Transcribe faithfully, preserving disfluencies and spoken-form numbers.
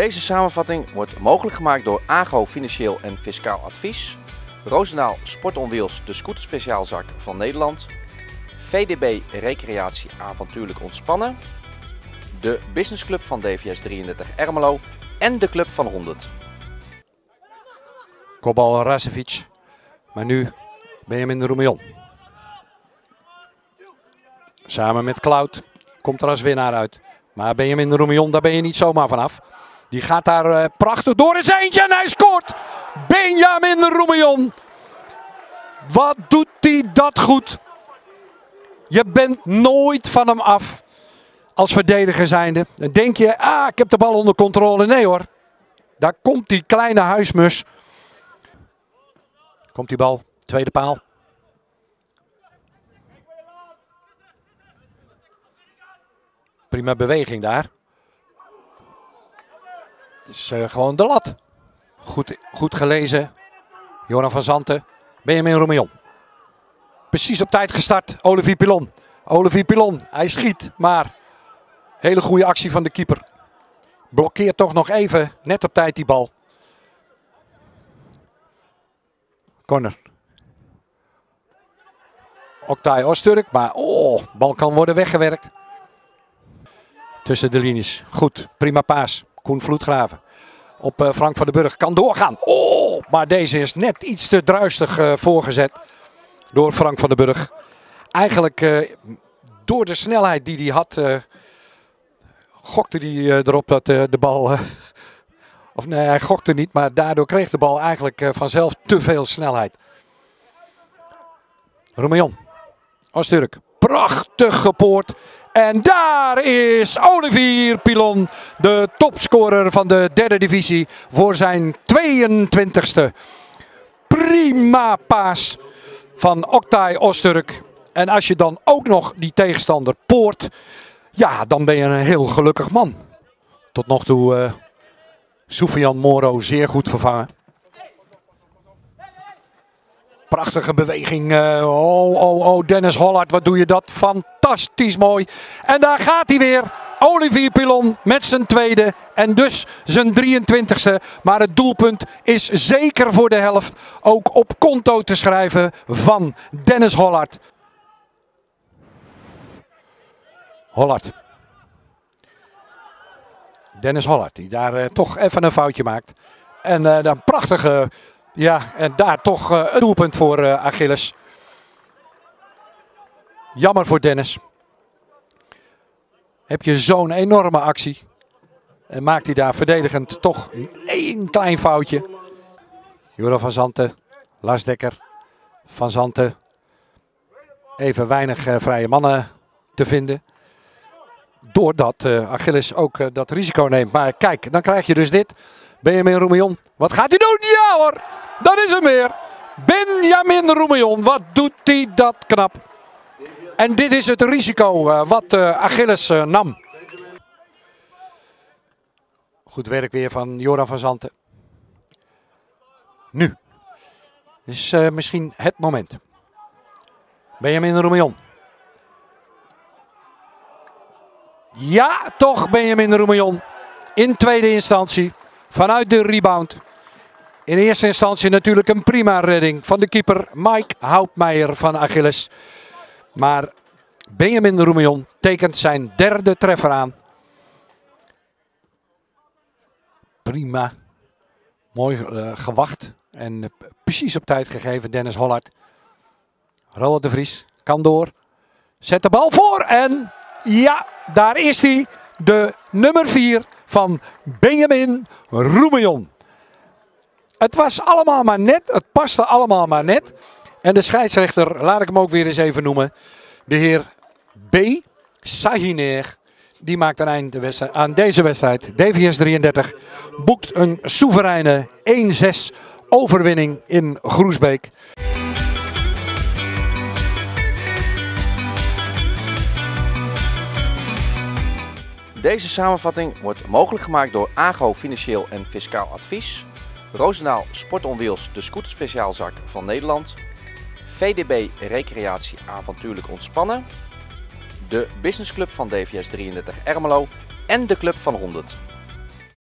Deze samenvatting wordt mogelijk gemaakt door A G O Financieel en Fiscaal Advies, Rozenaal Sport on Wheels, de scooterspeciaalzaak van Nederland, V D B Recreatie avontuurlijk ontspannen, de businessclub van D V S drieëndertig Ermelo en de Club van honderd. Kopbal Rasevic, maar nu Benjamin Roemillon. Samen met Cloud komt er als winnaar uit. Maar Benjamin Roemillon, daar ben je niet zomaar vanaf. Die gaat daar uh, prachtig door in zijn eentje en hij scoort! Benjamin Roemillon. Wat doet hij dat goed? Je bent nooit van hem af als verdediger zijnde. Dan denk je, ah, ik heb de bal onder controle. Nee hoor, daar komt die kleine huismus. Komt die bal, tweede paal. Prima beweging daar. Het is uh, gewoon de lat. Goed, goed gelezen. Joran van Zanten. Benjamin Roemillon. Precies op tijd gestart. Olivier Pilon. Olivier Pilon. Hij schiet. Maar hele goede actie van de keeper. Blokkeert toch nog even. Net op tijd die bal. Corner. Oktay Öztürk. Maar oh, bal kan worden weggewerkt. Tussen de linies. Goed. Prima paas. Koen Vloedgraven. Op Frank van den Burgh. Kan doorgaan. Oh, maar deze is net iets te druistig uh, voorgezet. Door Frank van den Burgh. Eigenlijk uh, door de snelheid die hij had. Uh, gokte hij uh, erop dat uh, de bal. Uh, of nee, hij gokte niet. Maar daardoor kreeg de bal eigenlijk uh, vanzelf te veel snelheid. Roemillon. Öztürk. Prachtig gepoord. En daar is Olivier Pilon, de topscorer van de derde divisie, voor zijn tweeëntwintigste. Prima paas van Oktay Öztürk. En als je dan ook nog die tegenstander poort, ja, dan ben je een heel gelukkig man. Tot nog toe uh, Soefian Moro zeer goed vervangen. Prachtige beweging. Uh, oh, oh, oh, Dennis Hollaar, wat doe je dat? Fantastisch mooi. En daar gaat hij weer. Olivier Pilon met zijn tweede en dus zijn drieëntwintigste. Maar het doelpunt is zeker voor de helft ook op konto te schrijven van Dennis Hollaar. Hollaar. Dennis Hollaar, die daar uh, toch even een foutje maakt. En uh, dan prachtige... Ja, en daar toch uh, een doelpunt voor uh, Achilles. Jammer voor Dennis. Heb je zo'n enorme actie. En maakt hij daar verdedigend toch één klein foutje. Joran van Zanten, Lars Dekker, Van Zanten. Even weinig uh, vrije mannen te vinden. Doordat uh, Achilles ook uh, dat risico neemt. Maar kijk, dan krijg je dus dit. Benjamin Roemillon, wat gaat hij doen? Ja hoor, dat is hem weer. Benjamin Roemillon, wat doet hij dat knap. En dit is het risico uh, wat uh, Achilles uh, nam. Goed werk weer van Joran van Zanten. Nu is uh, misschien het moment. Benjamin Roemillon. Ja, toch Benjamin Roemillon. In tweede instantie. Vanuit de rebound. In eerste instantie natuurlijk een prima redding van de keeper Mike Houtmeijer van Achilles. Maar Benjamin Roemillon tekent zijn derde treffer aan. Prima. Mooi uh, gewacht. En uh, precies op tijd gegeven Dennis Hollaar. Roland de Vries kan door. Zet de bal voor. En ja, daar is hij. De nummer vier. Van Benjamin Roemillon. Het was allemaal maar net. Het paste allemaal maar net. En de scheidsrechter, laat ik hem ook weer eens even noemen. De heer B. Sahiner. Die maakt een eind aan deze wedstrijd. D V S drieëndertig boekt een soevereine één zes overwinning in Groesbeek. Deze samenvatting wordt mogelijk gemaakt door A G O Financieel en Fiscaal Advies, Rozenaal Sport on Wheels, de scooterspeciaalzaak van Nederland, V D B Recreatie avontuurlijk ontspannen, de businessclub van D V S drieëndertig Ermelo en de Club van honderd.